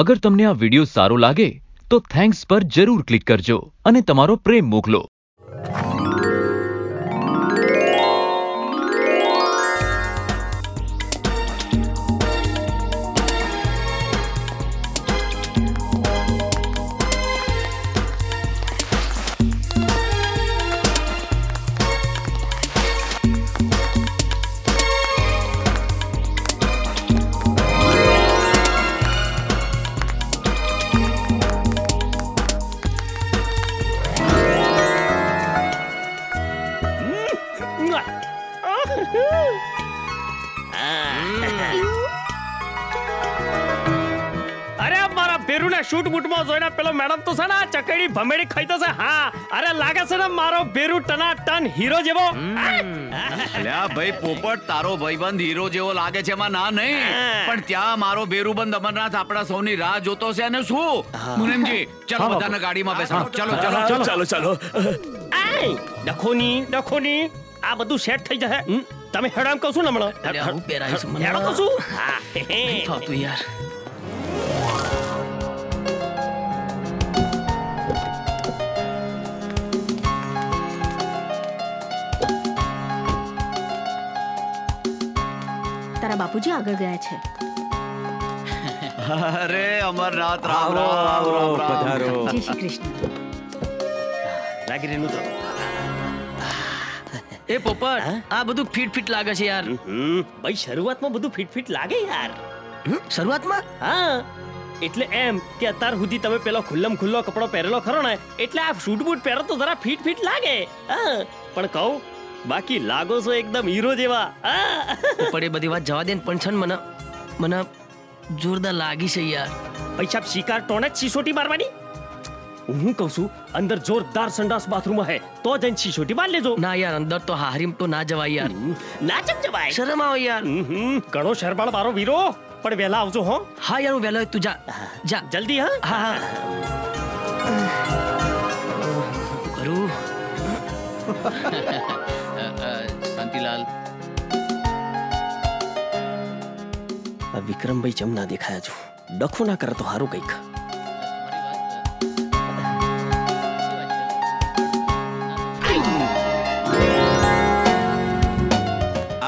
અગર તમને આ વિડિયો સારો લાગે તો થેન્ક્સ પર જરૂર ક્લિક કરજો અને તમારો પ્રેમ મોકલો. તમે હેરાન કશું હમણાં બાપુજી આગળ ગયા છે. અરે અમરનાથ રામ રામ રામ પધારો. જય શ્રી કૃષ્ણ. લાગરેનું તો એ પોપટ આ બધું ફિટ ફિટ લાગે છે યાર. ભાઈ શરૂઆતમાં બધું ફિટ ફિટ લાગે યાર. શરૂઆતમાં હા એટલે એમ કે અતાર સુધી તમે પેલો ખુલ્લમ ખુલ્લો કપડો પહેરેલો ખરો ને એટલે આ શૂટ બૂટ પહેરો તો જરા ફિટ ફિટ લાગે. હા પણ કહું બાકી લાગો છો એકદમ હીરો જેવા. પડે બધી વાત જવા દે ને પણ છન મને જોરદાર લાગી છે યાર. પૈસા શિકાર ટોણે છીસોટી મારવાની. હું કહું છું અંદર જોરદાર સંડાસ બાથરૂમ હે તો જઈને છીસોટી માર લેજો. ના યાર અંદર તો હારીમ તો ના જવાય યાર. ના ચમ જવાય. શરમ આવે યાર. ઘણો શરમાળ મારો વીરો પણ વહેલા આવજો હો. હા યાર હું વહેલો. તું જા જા જલ્દી. હા હા કરું. શાંતિલાલ આ વિક્રમભાઈ ચમ ના દેખાયા છો. ડખો ના કરે તો હારું કઈક.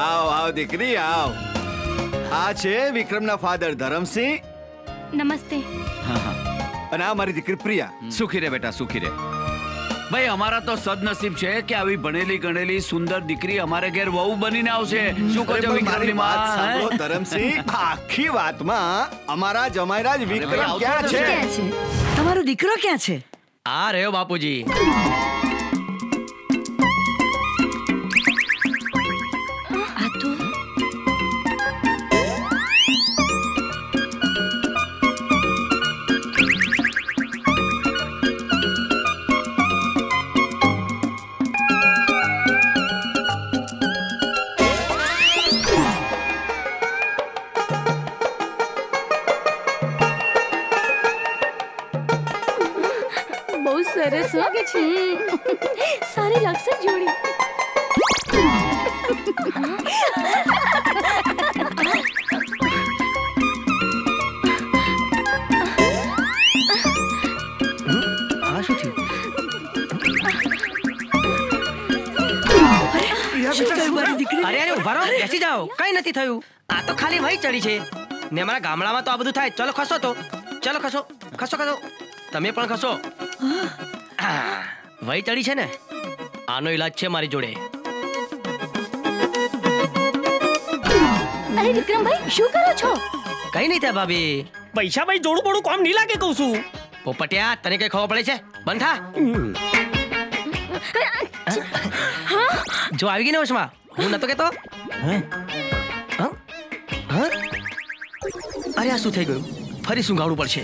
આવ આવ દીકરી આવ. આ છે વિક્રમના ફાધર ધરમસિંહ. નમસ્તે. હા હા અને આ મારી દીકરી પ્રિયા. સુખી રે બેટા સુખી રે. ભાઈ અમારા તો સદનસીબ છે કે આવી ભણેલી ગણેલી સુંદર દીકરી અમારે ઘેર વહુ બનીને આવશે. શું કહો છો વિક્રમની વાત? સાંભળો ધરમસિંહ આખી વાતમાં અમારા જમાઈરાજ વિક્રમ ક્યાં છે? તમારો દીકરો ક્યાં છે? આ રહ્યો બાપુજી. આ તો સારી લાગશે જોડી. આ શું થયું? અરે ઉભા રહો બેસી જાઓ. કઈ નથી થયું. આ તો ખાલી વહી ચડી છે ને અમારા ગામડામાં તો આ બધું થાય. ચલો ખસો તો ચલો ખસો ખસો ખસો તમે પણ ખસો. વહી ચડી છે ને આનો ઈલાજ છે મારી જોડે. અરે વિક્રમભાઈ શું કરો છો? કઈ નહીં થા ભાભી. પૈસા ભાઈ જોડું બોડું કામ નહીં લાગે કહું છું. પોપટિયા તને કઈ ખબર પડે છે? બંધ થા. જો આવી ગઈ ને ઓછમાં હું નતો કેતો. અરે આ શું થઈ ગયું? ફરી સુંઘાડવું પડશે.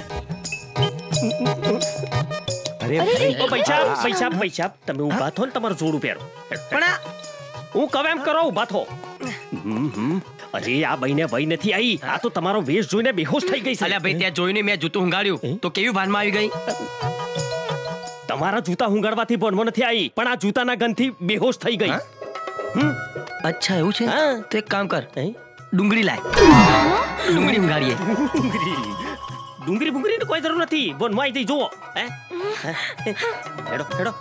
તમારા જૂતા હુંગાડવાથી ભણમાં નથી આવી પણ આ જૂતાના ગંધથી બેહોશ થઈ ગઈ. અચ્છા એવું છે. તો એક કામ કર ડુંગળી લાય. ડુંગળી હુંગાડીએ. डुंगरी बुंगरी कोई जरूर नथी बनवाई दे जो ए हेडो हेडो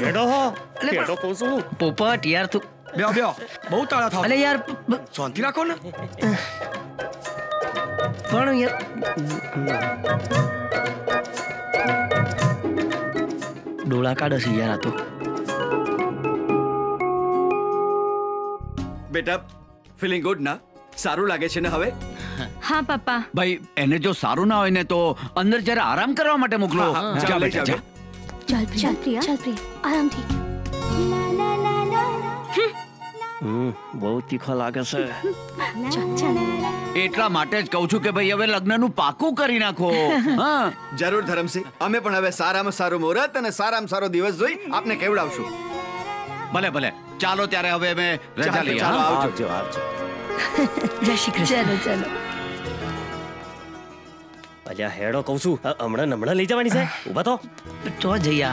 हेडो हेडो कोसो पोपट यार तू बेओ बेओ बहुत आला था अरे यार शांति राखो ना पण यार डोळा काढस यार आ तो बेटा फीलिंग गुड ना सारू लागे छे ने हवे हाँ पापा भाई एने जो सारू ना होय ने तो अंदर जरा आराम करवा माटे मोकलो चल बेटा चल प्रिया आराम थी ला ला ला बहुत तीखा लागे छे એટલા માટે જ કહું છું કે ભાઈ હવે લગ્નનું પાકું કરી નાખો હા જરૂર ધરમસિંહ અમે પણ હવે સારામાં સારું મુહૂર્ત અને સારામાં સારો દિવસ જોઈ આપને કેવડાવશું ભલે ભલે ચાલો ત્યારે હવે અમે રજા લઈએ ચાલો આવજો જય શ્રી કૃષ્ણ ચાલો અલ્યા હેડો કહું છું હમણાં લઈ જવાની છે ઊભા તો જઈયા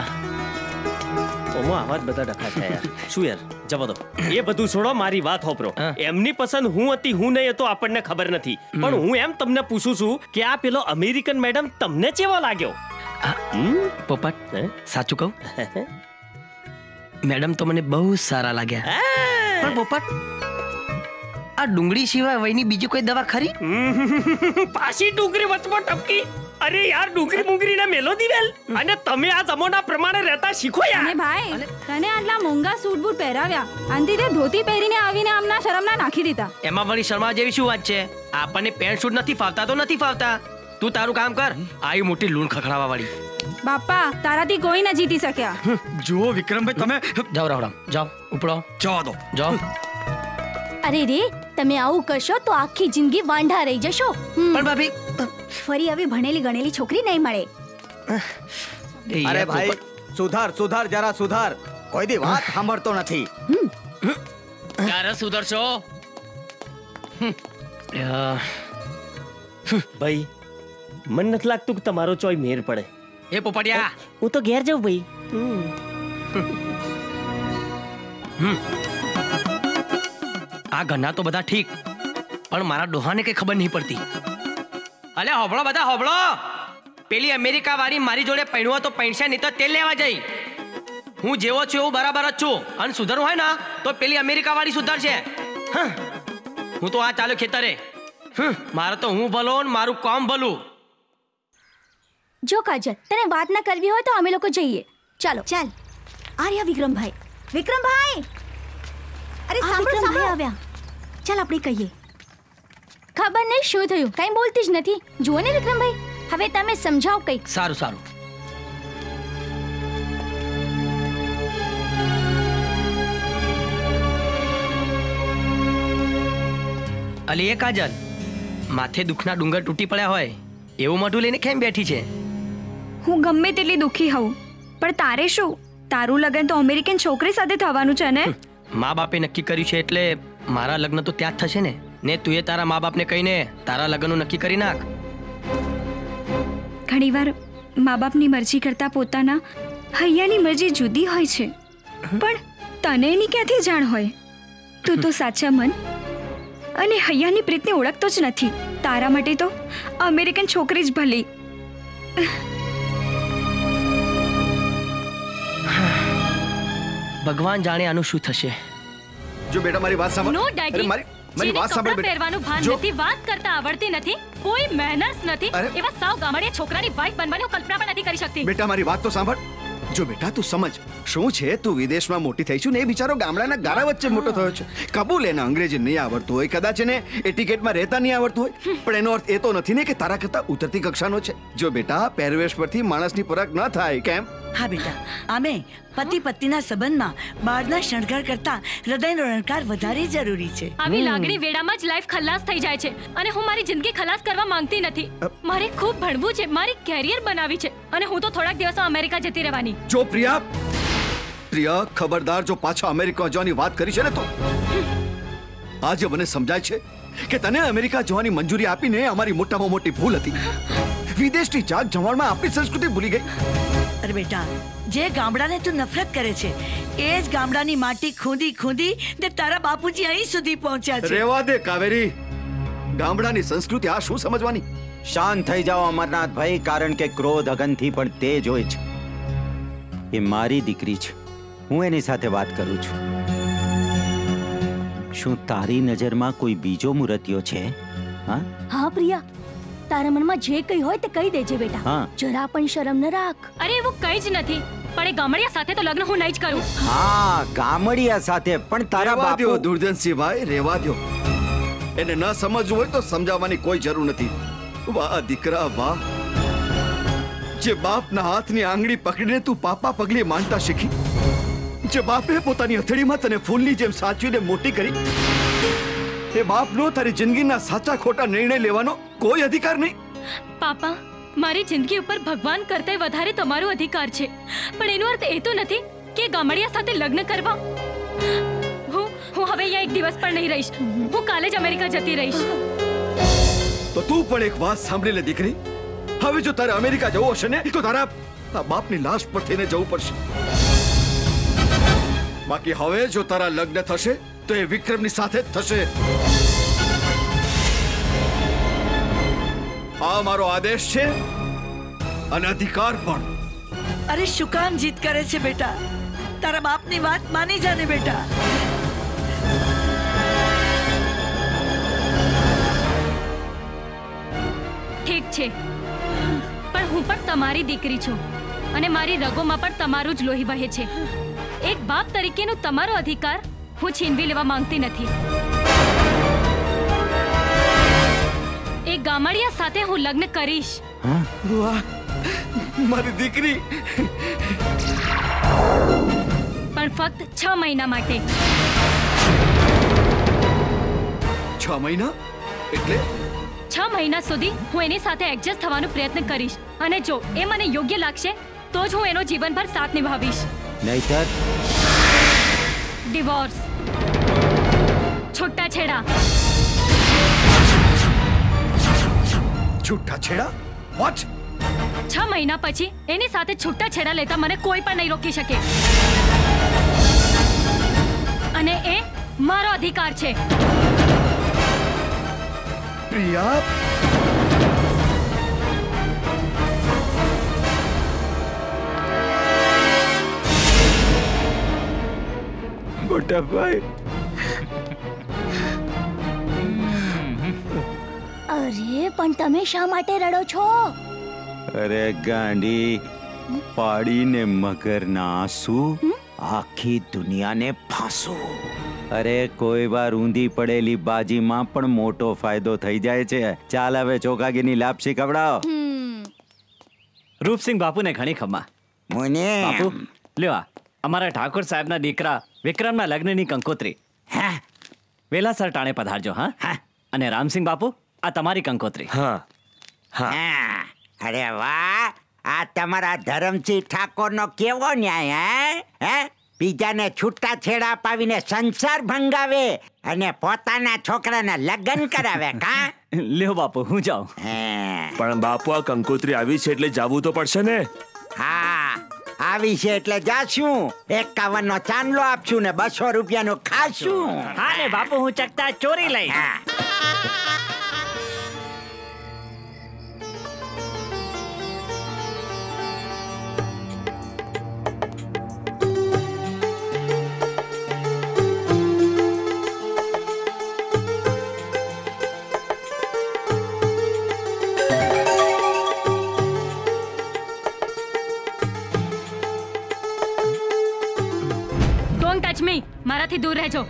ઓમાં આવાજ બધા ડખા થાય યાર શું યાર જવા દો એ બધું છોડો મારી વાત હોપરો એમની પસંદ હું હતી હું નહીં હતો આપણને ખબર નથી પણ હું એમ તમને પૂછું છું કે આ પેલો અમેરિકન મેડમ તમને કેવો લાગ્યો પોપટ સાચું કહું મેડમ તો મને બહુ સારા લાગ્યા પણ પોપટ आ डुंगरी शिवाय वहीनी बीजी कोई दवा खरी पासी डुंगरी वचमा टपकी अरे यार डुंगरी मुंगरी ने मेलो दिवेल अने तमे आ जमोना प्रमाणे रहता शिखो यार अने भाई तने आटला मोंगा सूट बूट पेराव्या अंती ते धोती पेरीने आवीने आमना शरमना नाखी दीता एमा वरी शर्मा जेवी शू वात छे आपने पेंट सूट नथी फावता तो नथी फावता तू तारू काम कर आई मोटी लूण खखड़ावा वाली बापा तारा दी कोई न जीती सक्या जो विक्रम भाई तमे जाओ रावड़ा जाओ उपड़ो जाओ दो जाओ अरे रे તમે આવું કરશો તો આખી જિંદગી વાંઢા રહી જશો પણ ભાભી ફરી આવી ભણેલી ગણેલી છોકરી નહીં મળે અરે ભાઈ સુધાર જરા સુધાર કોઈ દી વાત સાંભળતો નથી ક્યારે સુધરશો ભાઈ મન નથી લાગતું કે તમારો ચોય મેર પડે એ પોપડિયા હું તો ઘેર જાઉં ભાઈ आ गन्ना तो बता ठीक पर मारा डोहाने के खबर नहीं पड़ती अरे होबड़ो बता होबड़ो पेली अमेरिका वाली मारी जोड़े पैणवा तो पैणशा नहीं तो तेल लेवा जाई हूँ जेवो छू एवो बराबर ज छू अन सुधरू है ना तो पेली अमेरिका वाली सुधर छे हूँ तो आ चालू खेतरे मारो तो हूँ भलो मारू काम भलू जो काजल तने बात ना करवी हो तो हमें लोग जाइए चलो चल आ रहा विक्रम भाई अरे सांभळो चल आपणे कहीए खबर नहीं शुं थयुं काई बोलती ज नथी जुओ ने विक्रम भाई हवे तमे समझाओ कई सारू अली ए काजल माथे दुखना डूंगर तूटी पड्या होय एवुं मढुं लईने केम बेठी छे हूँ गम्मे तेटली दुखी हूँ पर तारे शुं तारू लगन तो अमेरिकन छोकरी साथे थवानुं छे ने माँ बापे नक्की करी छे एटले मारा लग्न तो त्याज थशे ने तुए तारा माँ बापने कहीने तारा लग्ननुं नक्की करी नाख घणीवार माँ बापनी मरजी करता पोताना हय्यानी मरजी जुदी होय छे पण तने एनी क्यांथी जाण होय तू तो साचा मन अने हय्यानी प्रीतने ओळखतो ज नथी तारा माटे तो अमेरिकन छोकरी ज भली भगवान जाने आनु शू थशे जो बेटा मारी बात सांभळ नो डैडी मारी बात सांभळ बेटा पेरवानु भान नथी बात करता आवडती नथी कोई मेहनत नथी एवा साव गामडिया छोकरानी वाइफ बनवानी कल्पना पण नथी करी शकती बेटा मारी बात तो सांभळ जो बेटा तू समझ शू छे तू विदेश में मोटी थई छू ने बिचारो गामडाना गारा वच्चे मोटो थयो छे कबूल एने अंग्रेजी नहीं आवडतो होय कदाच एने एटिकेट में रहता नहीं आवडतो होय पण एनो अर्थ ए तो नथी ने के तारा करता उतरती कक्षानो छे जो बेटा परवेश परथी माणसनी परख न थाय केम हाँ बेटा आमे पति पत्नीना संबंधमां बाळना शणगार करता हृदयनो रंगकार वधारे जरूरी छे आवी लागणी वेडामां ज लाइफ खलास थई जाय छे अने हुं मारी जिंदगी खलास करवा मांगती नथी मारे खूब भणवुं छे मारी करियर बनावी छे अने हुं तो थोड़ाक दिवसमां अमेरिका जती रहेवानी जो प्रिया खबरदार जो पाछा अमेरिका जवानी बात करी छे ने तो आज મને સમજાય છે કે તને અમેરિકા જવાની મંજૂરી આપીને અમારી મોટામાં મોટી ભૂલ હતી વિદેશની જાત જમાણમાં આપણી સંસ્કૃતિ ભૂલી ગઈ અરે બેટા જે ગામડાને તું નફરત કરે છે એ જ ગામડાની માટી ખૂંદી તે તારા બાપુજી અહીં સુધી પહોંચ્યા છે રેવા દે કાવેરી ગામડાની સંસ્કૃતિ આ શું સમજવાની શાંત થઈ જાઓ અમરનાથ ભાઈ, કારણ કે ક્રોધ અગનથી પણ તેજ હોય છે. એ મારી દીકરી છે, હું એની સાથે વાત કરું છું. શું તારી નજરમાં કોઈ બીજો મૂર્તિયો છે? હા હા પ્રિયા, તારા મનમાં જે કઈ હોય તે કહી દેજે બેટા, જરા પણ શરમ ન રાખ. અરે એવું કઈ જ નથી, પણ એ ગામડિયા સાથે તો લગ્ન હું નહીં જ કરું. હા ગામડિયા સાથે, પણ તારા બાપુ દુર્જનસિંહ ભાઈ રેવા દો. એને ન સમજવું હોય તો સમજાવવાની કોઈ જરૂર નથી. વાહ દીકરા વાહ, જે બાપના હાથની આંગળી પકડીને તું પાપા પગલે માનતા શીખી, જે બાપે પોતાની હથેળીમાં તને ફૂલની જેમ સાચવીને મોટી કરી, એ બાપનો તારી જિંદગીના સાચા ખોટા નિર્ણય લેવાનો કોઈ અધિકાર નહીં. પાપા, મારી જિંદગી ઉપર ભગવાન કરતા વધારે તમારો અધિકાર છે, પણ એનો અર્થ એ તો નથી કે ગામડિયા સાથે લગ્ન કરવા. હું હવે અહીંયા એક દિવસ પણ નહીં રહીશ, હું કાલે જ અમેરિકા જતી રહીશ. તો તું પણ એક વાત સાંભળી લે દીકરી, હવે જો તારે અમેરિકા જવું હશે ને તો તારા બાપની લાશ પર થઈને જવું પડશે. બાકી હવે જો તારા લગ્ન થશે તો એ વિક્રમની સાથે જ થશે. આ મારો આદેશ છે અને અધિકાર પણ. અરે શું કામ જીત કરે છે બેટા, તારા બાપની વાત માની જાને બેટા. ઠીક છે, પણ હું પણ તમારી દીકરી છું અને મારી રગોમાં પણ તમારું જ લોહી વહે છે. એક બાપ તરીકેનો તમારો અધિકાર હું છીનવી લેવા માંગતી નથી. એ ગામડિયા સાથે હું લગ્ન કરીશ. વાહ મારી દીકરી, પણ ફક્ત 6 મહિના માટે. 6 મહિના એટલે? 6 મહિના સુધી હું એની સાથે એડજસ્ટ થવાનો પ્રયત્ન કરીશ, અને જો એ મને યોગ્ય લાગશે તો જ હું એનો જીવનભર સાથ નિભાવીશ. નહીંતર ડિવોર્સ, છૂટાછેડા. છૂટાછેડા? વોટ? 6 મહિના પછી એની સાથે છૂટાછેડા લેતા મને કોઈ પણ નહીં રોકી શકે, અને એ મારો અધિકાર છે. પ્રિયા, મોટા ભાઈ. અરે પણ તમે શા માટે રડો છો? અરે ગાંડી, પાડીને મગરના આંસુ આખી દુનિયાને ફાંસો. અરે કોઈ વાર ઊંધી પડેલી બાજીમાં પણ મોટો ફાયદો થઈ જાય છે. ચાલ હવે ચોખાગીની લાપસી ખવડાવો. રૂપસિંહ બાપુને ઘણી ખમા. મને બાપુ લેવા અમારા ઠાકોર સાહેબના દીકરા વિક્રમના લગ્નની કંકોત્રી. હા વેલાસર ટાણે પધારજો. હા અને રામસિંહ બાપુ, આ તમારી કંકોત્રી. હા હા. અરે વાહ, આ તમારા ધરમસિંહ ઠાકોરનો કેવો ન્યાય. હે, બીજાને છૂટા છેડા અપાવીને સંસાર ભંગાવે અને પોતાના છોકરાના લગ્ન કરાવે. કા લ્યો બાપુ, હું જાઉં. પણ બાપુ આ કંકોત્રી આવી છે એટલે જાવું તો પડશે ને. હા આવી છે એટલે જાશું. 51નો ચાંદલો આપશું ને 200 રૂપિયાનું ખાશું. હા ને બાપુ, હું ચકતા ચોરી લઈ. મારાથી દૂર રહેજો.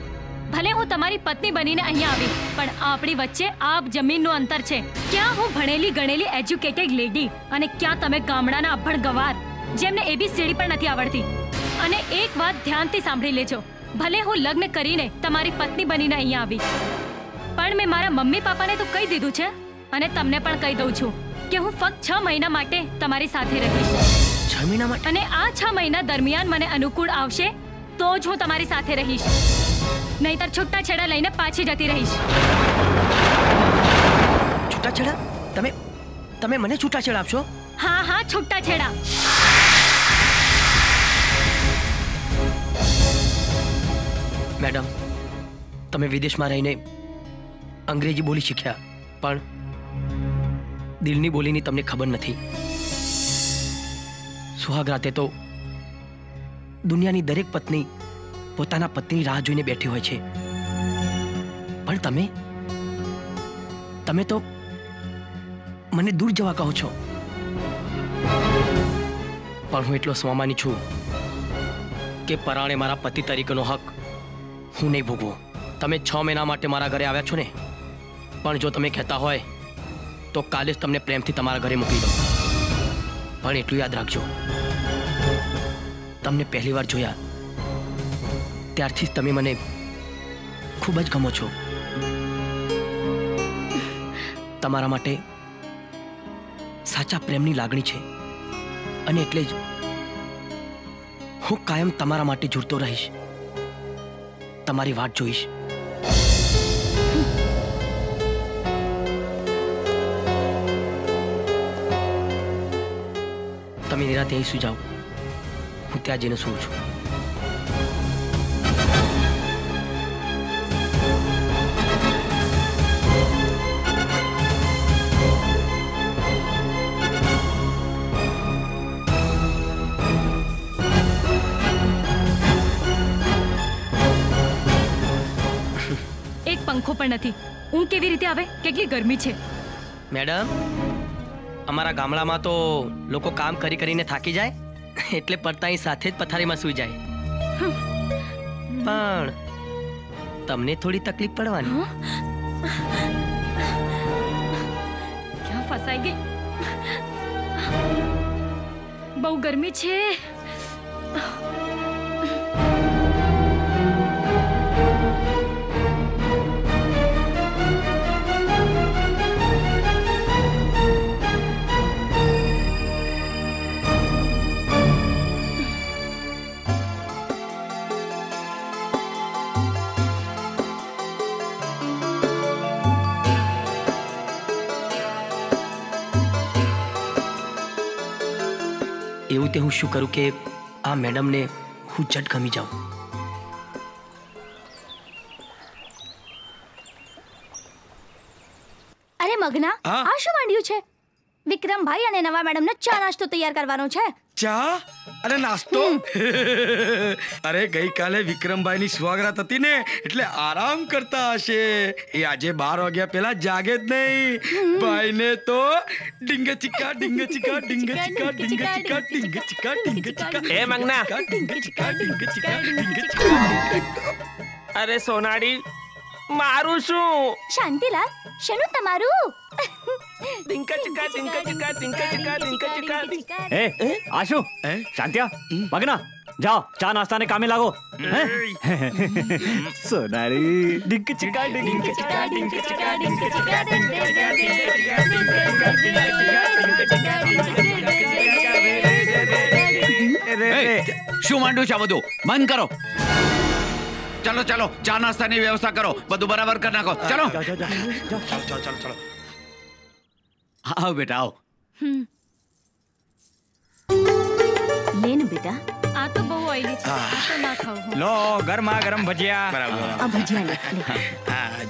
ભલે હું તમારી પત્ની બનીને અહીંયા આવી, પણ આપણી વચ્ચે આપ જમીનનું અંતર છે. ક્યાં હું ભણેલી ગણેલી એજ્યુકેટેડ લેડી અને ક્યાં તમે ગામડાના અભણ ગવાર જેમને એબી સીડી પણ નથી આવડતી. અને એક વાત ધ્યાનથી સાંભળી લેજો, ભલે હું લગ્ન કરીને તમારી પત્ની બનીને અહીંયા આવી, પણ મેં મારા મમ્મી પાપાને તો કહી દીધું છે, અને તમને પણ કહી દઉં છું કે હું ફક્ત 6 મહિના માટે તમારી સાથે રહીશ. 6 મહિના માટે? અને આ 6 મહિના દરમિયાન મને અનુકૂળ આવશે તો જ હું તમારી સાથે રહીશ, નહીંતર છૂટાછેડા લઈને પાછી જતી રહીશ. છૂટાછેડા? તમે મને છૂટાછેડા આપશો? હા હા છૂટાછેડા. મેડમ, તમે વિદેશમાં રહીને અંગ્રેજી બોલી શીખ્યા, પણ દિલની બોલીની તમને ખબર નથી। સુહાગ રાતે તો દુનિયાની દરેક પત્ની પોતાના પતિની રાહ જોઈને બેઠી હોય છે, પણ તમે તો મને દૂર જવા કહો છો। પણ હું એટલો સ્વામાની છું કે પરાણે મારા પતિ તરીકેનો હક હું નહીં ભોગવું। તમે 6 મહિના માટે મારા ઘરે આવ્યા છો ને, પણ જો તમે કહેતા હોય તો કાલે જ તમને પ્રેમથી તમારા ઘરે મોકલી દઉં। પણ એટલું યાદ રાખજો, તમને પહેલી વાર જોયા ત્યારથી તમે મને ખૂબ જ ગમો છો। તમારા માટે સાચા પ્રેમની લાગણી છે અને એટલે જ હું કાયમ તમારા માટે ઝૂરતો રહીશ, તમારી વાત જોઈશ। તમે નિરાતે અહીં સુઈ જાઓ, હું ત્યાં જઈને સૂવું છું। એક પંખો પણ નથી, ઊંઘ કેવી રીતે આવે? કેટલી ગરમી છે મેડમ। अमरा गामड़ा में तो लोग काम करी करीने थाकी जाए एटले पड़ता ही साथे पथारी में सूई जाए। पण तमने थोड़ी तकलीफ पड़वानी। क्या फसाई गई, बहुत गर्मी छे। એવું તે હું શું કરું કે આ મેડમને હું ઝટ ગમી જાઉં। અરે મગના, આ શું માંડ્યું છે? વિક્રમભાઈ અને નવા મેડમને ચા નાસ્તો તૈયાર કરવાનો છે। ચા અને નાસ્તો? અરે ગઈકાલે વિક્રમભાઈની સ્વાગરાત હતી ને એટલે આરામ કરતા હશે એ। આજે 12 વાગ્યા પહેલા જાગે જ નહીં। ભાઈને તો ડીંગ ચિકા ડીંગ ચિકા ડીંગ ચિકા ડીંગ ચિકા ડીંગ ચિકા ડીંગ ચિકા। એ મંગના ડીંગ ચિકા ડીંગ ચિકા ડીંગ ચિકા। અરે સોનાડી, મારું શું? શાંતિલાલ, શેનું તમારું? ડિંકા ડિંકા ડિંકા ડિંકા ડિંકા ડિંકા ડિંકા ડિંકા। એ આશુ, શાંતિયા, મગના, જાઓ ચા નાસ્તાને કામે લાગો। સોનારી ડિંક ચિકા ડિંક ચિકા ડિંક ચિકા ડિંક ચિકા ડિંક ચિકા ડિંક। શું માંડ્યું છે બધું? બંધ કરો। चलो चलो चा नास्ता की व्यवस्था करो, बधु बराबर कर नाखो। चलो चलो चलो चलो। आओ बेटा आओ। लेन बेटा, आ तो बहु ऑयली छे, आ तो ना खाओ। लो गरमा गरम भजिया। बराबर, अब भजिया ले। हां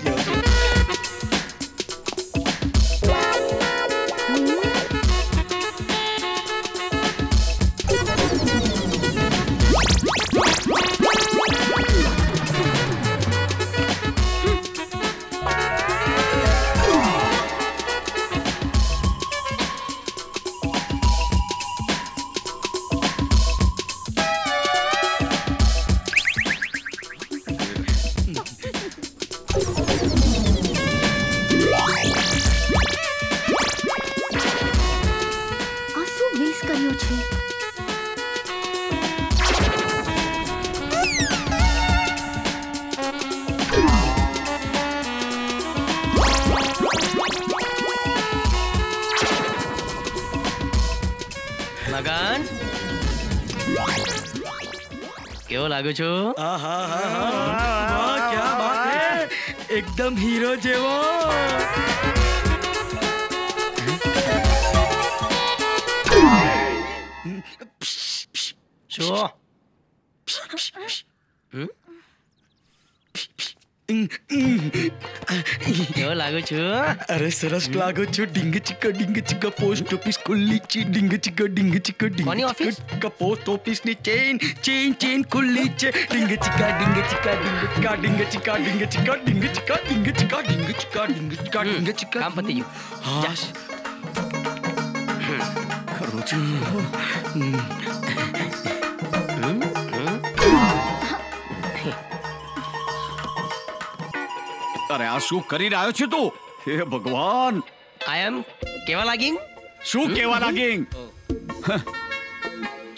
जो लागो छो। आहा हा हा, क्या बात है, एकदम हीरो जेवो। छो यो लागो छु अरे सरस लागो छु डिंग चिक्का पोस्ट ऑफिस खुली ची डिंग चिक्का कौन ऑफिस का पोस्ट ऑफिस ने चेन चेन चेन खुली चे डिंग चिक्का काम पते यू हां करो छु अरे आ शू करी रह्यो छे तू हे भगवान आई एम केवा लागिंग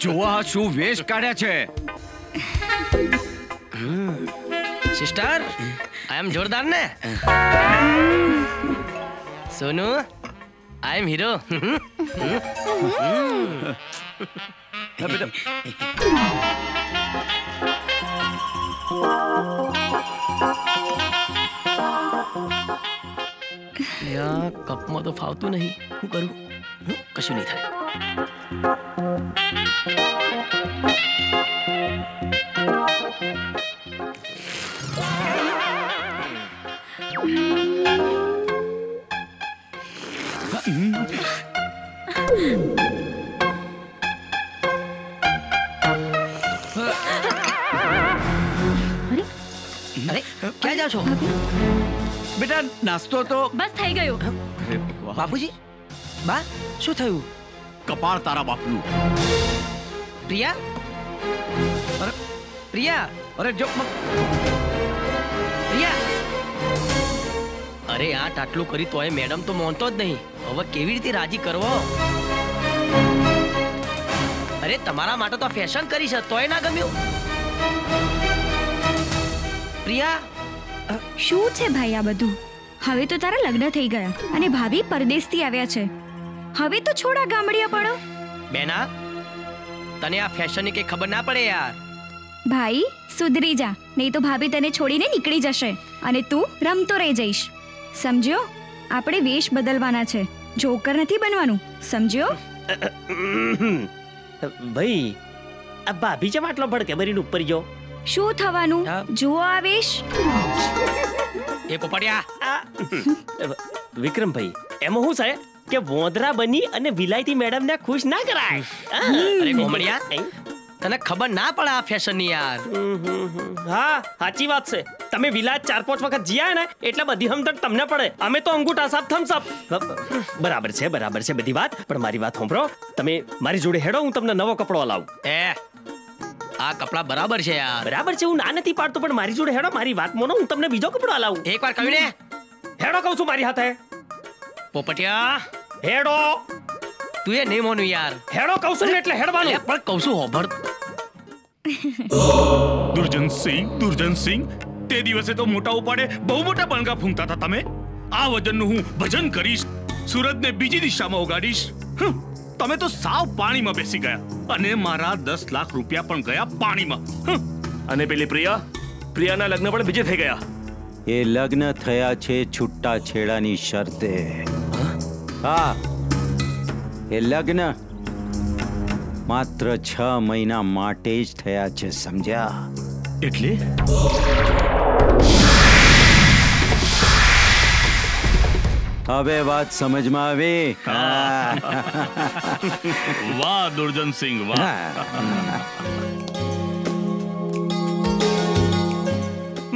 जोवा शू वेश काढ्या छे सिस्टर आई एम जोरदार ने सोनू आई एम हीरो या कप में तो फावतू नहीं हूँ करूँ कशु नहीं था अरे क्या जाओ छो बेटा नाश्तो तो बस થઈ ગયો બાપુજી બા શું થયું કપાળ તારા બાપનું પ્રિયા અરે જો પ્રિયા અરે આ ટાટલું કરી તોય મેડમ તો મોનતો જ નહીં હવે કેવી રીતે રાજી કરવો અરે તમારા માટે તો ફેશન કરી છે તોય ના ગમ્યું પ્રિયા શું છે ભાઈ આ બધું હવે તો તારા લગ્ન થઈ ગયા અને ભાભી પરદેશથી આવ્યા છે હવે તો છોડા ગામડિયા પડો બેના તને આ ફેશનની કે ખબર ના પડે યાર ભાઈ સુધરી જા નહીં તો ભાભી તને છોડીને નીકળી જશે અને તું રમતો રહી જઈશ સમજ્યો આપણે વેશ બદલવાના છે જોકર નથી બનવાનું સમજ્યો ભાઈ આ ભાભી જે આટલો ભડકે ભરીને ઉપર જો શું થવાનું જો આવેશ એ પોપડિયા વિક્રમ ભાઈ એમો હું છે કે વોંદરા બની અને વિલાયતી મેડમ ને ખુશ ના કરાય અરે ગોમડિયા તને ખબર ના પડે આ ફેશન ની યાર હા સાચી વાત છે તમે વિલાયત 4-5 વખત જીયા ને એટલે બધી હમદર્દ તમને પડે અમે તો અંગૂઠા સાબ થમ્સ અપ બરાબર છે બધી વાત પણ મારી વાત સાંભળો તમે મારી જોડે હેડો હું તમને નવો કપડો લાવું એ આ કપડા બરાબર છે યાર બરાબર છે હું ના નથી પાડતો પણ મારી જોડે હેડો મારી વાત મોનો હું તમને બીજો કપડો લાવું એકવાર કહી લે હેડો કહું છું મારી હાથે પોપટિયા હેડો તું એ નહીં મોનું યાર હેડો કહું છું એટલે હેડવાનું પણ કહું છું હોભળ દુર્જન સિંહ તે દિવસે તો મોટા ઉપાડે બહુ મોટા બણગા ફૂંકતા હતા તમે આ વજનનું હું ભજન કરીશ સુરતને બીજી દિશામાં ઉગાડીશ તમે તો સાવ પાણીમાં બેસી ગયા અને મારા 10 લાખ રૂપિયા પણ ગયા પાણીમાં અને પેલી પ્રિયાના લગ્ન પણ બીજે થઈ ગયા એ લગ્ન થયા છે છૂટા છેડાની શરતે હા એ લગ્ન માત્ર 6 મહિના માટે જ થયા છે સમજ્યા એટલે હવે વાત સમજમાં આવી વાહ દુર્જન સિંહ વાહ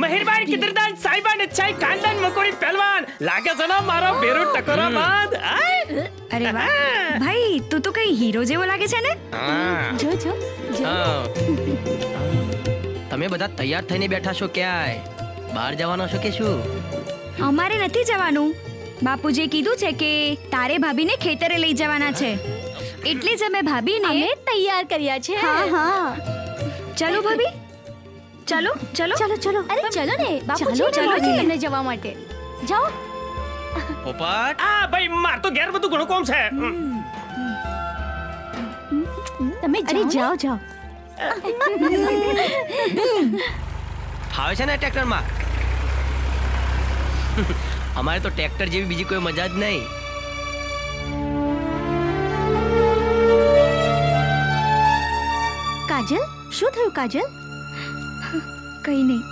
મહેરબાન કિદરદાન સાહેબાન અચ્છાઈ કાંદન મકોડી પહેલવાન લાગે છે ને મારો બેરો ટકોરા બાદ અરે વાહ ભાઈ તું તો કઈ હીરો જેવો લાગે છે ને જો તમે બધા તૈયાર થઈને બેઠા છો ક્યાંય બહાર જવાનો છો કે શું અમારે નથી જવાનું બાપુજી કીધું છે કે તારે ભાભીને ખેતરે લઈ જવાના છે એટલે જ અમે ભાભીને તૈયાર કર્યા છે હા ચાલો ભાભી ચાલો અરે ચાલો ને બાપુજી ખેતરે જવા માટે જાઓ પોપટ આ ભાઈ માર તો ઘેર બધું ઘણો કામ છે તમે જાઓ ફાવે છે ને ટ્રેક્ટર માં हमारे तो ट्रैक्टर जेवी बीजी कोई मजा ज नहीं काजल शू थयु काजल कहीं नहीं